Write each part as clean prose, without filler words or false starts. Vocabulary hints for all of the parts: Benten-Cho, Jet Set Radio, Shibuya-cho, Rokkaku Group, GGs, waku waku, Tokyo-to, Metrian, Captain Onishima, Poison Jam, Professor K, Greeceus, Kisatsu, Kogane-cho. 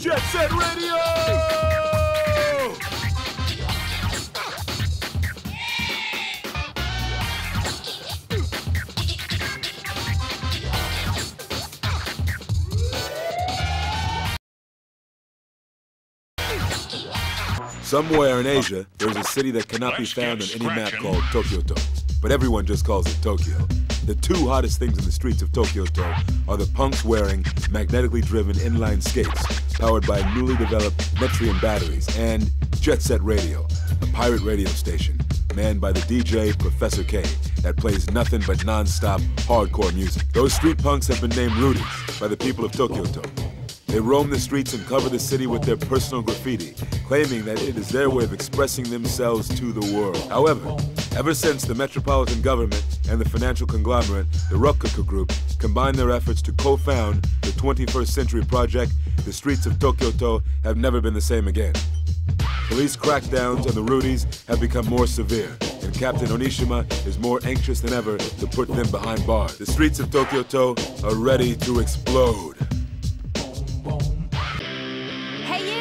Jet Set Radio! Somewhere in Asia, there's a city that cannot be found on any map called Tokyo-to, but everyone just calls it Tokyo. The two hottest things in the streets of Tokyo-to are the punks wearing magnetically driven inline skates, powered by newly developed Metrian batteries, and Jet Set Radio, a pirate radio station manned by the DJ Professor K that plays nothing but non-stop hardcore music. Those street punks have been named Rudies by the people of Tokyo-to. They roam the streets and cover the city with their personal graffiti, claiming that it is their way of expressing themselves to the world. However, ever since the metropolitan government and the financial conglomerate, the Rokkaku Group, combined their efforts to co-found the 21st Century Project, the streets of Tokyo-to have never been the same again. Police crackdowns on the Rudies have become more severe, and Captain Onishima is more anxious than ever to put them behind bars. The streets of Tokyo-to are ready to explode. Hey you!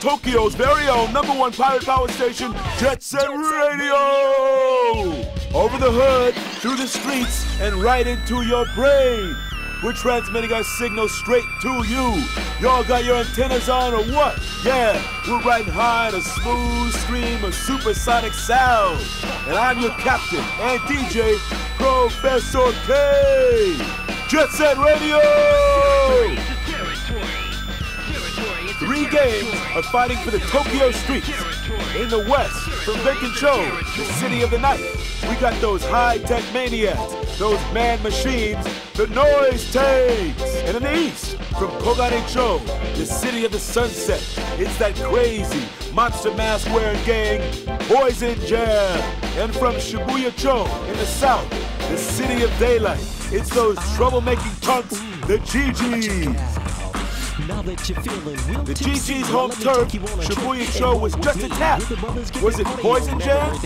Tokyo's very own #1 pirate power station, Jet Set Radio! Over the hood, through the streets, and right into your brain. We're transmitting our signal straight to you. Y'all got your antennas on or what? Yeah, we're riding high on a smooth stream of supersonic sound. And I'm your captain and DJ, Professor K. Jet Set Radio! 3 games are fighting for the Tokyo streets. In the west, from Benten-Cho, the city of the night, we got those high-tech maniacs, those man machines, the noise tanks. And in the east, from Kogane-cho, the city of the sunset, it's that crazy monster mask-wearing gang, Poison Jam. And from Shibuya-cho in the south, the city of daylight, it's those troublemaking punks, the GGs. The GG's home turf, Shibuya-cho, was just attacked. Was it Poison Jam?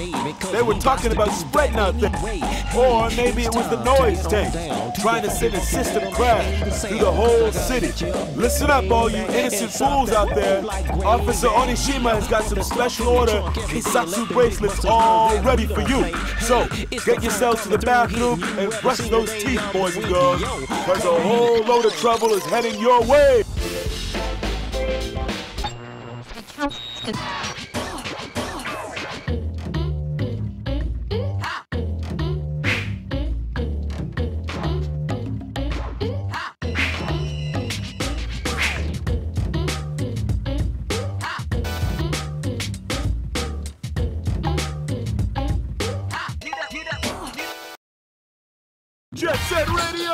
They were talking about spreading out things. Or maybe it was the noise tank, trying to send a system crash through the whole city. Listen up, all you innocent fools out there. Officer Onishima has got some special order Kisatsu bracelets all ready for you. So, get yourselves to the bathroom and brush those teeth, boys and girls, because a whole load of trouble is heading your way. Jet Set Radio!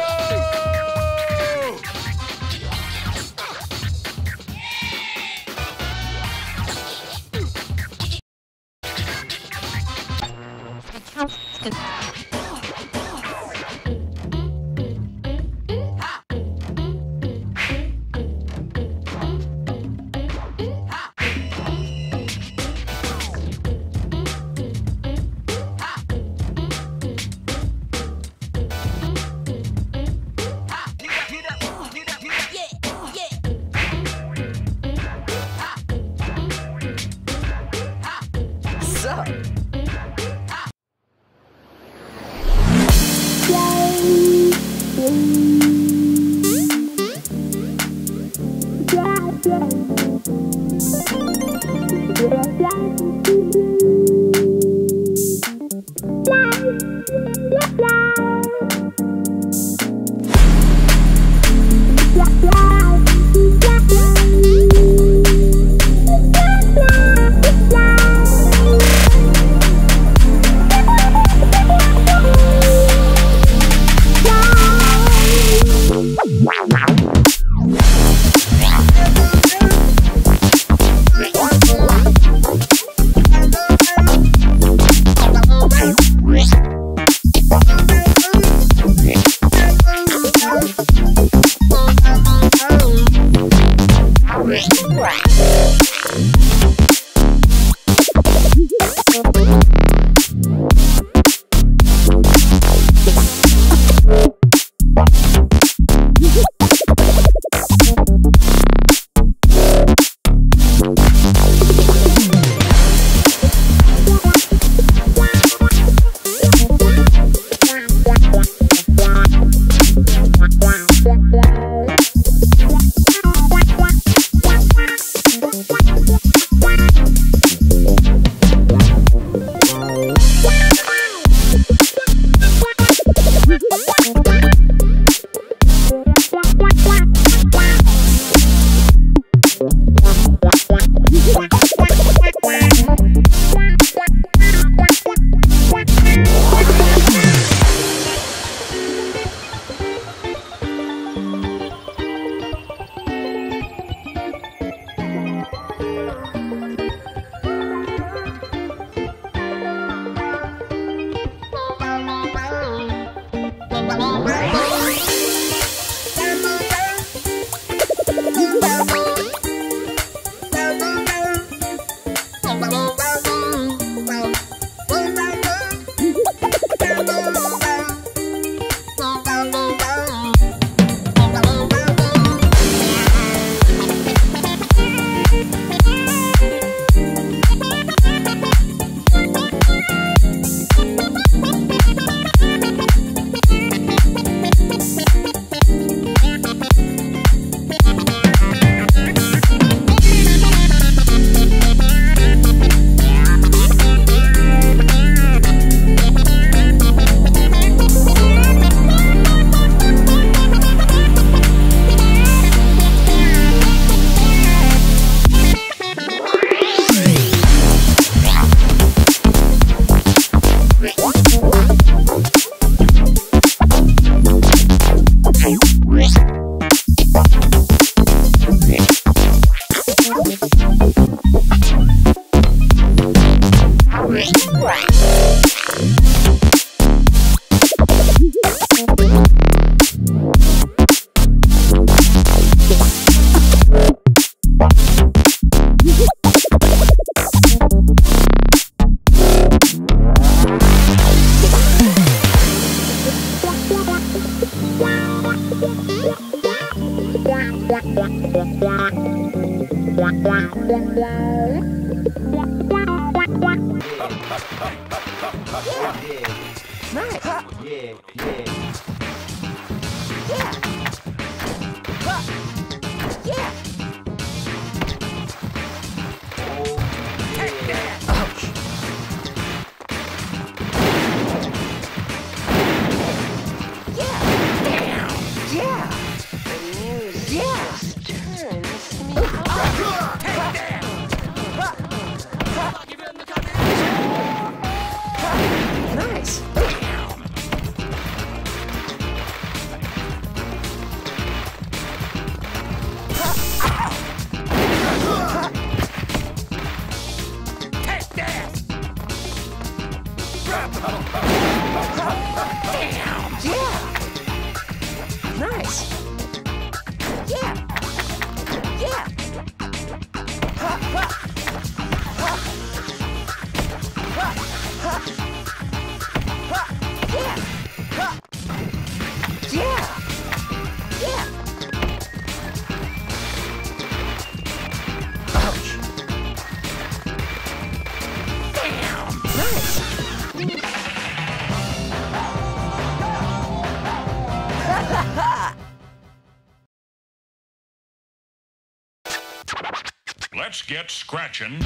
Let's get scratching.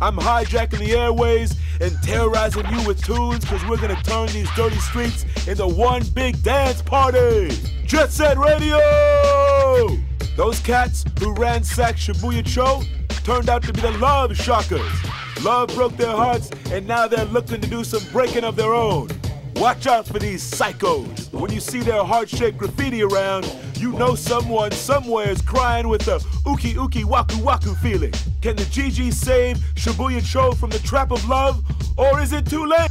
I'm hijacking the airways and terrorizing you with tunes because we're gonna turn these dirty streets into one big dance party. Jet Set Radio! Those cats who ransacked Shibuya-cho turned out to be the Love Shockers. Love broke their hearts and now they're looking to do some breaking of their own. Watch out for these psychos. When you see their heart-shaped graffiti around, you know someone somewhere is crying with the ookie ookie waku waku feeling. Can the GGs save Shibuya-cho from the trap of love, or is it too late?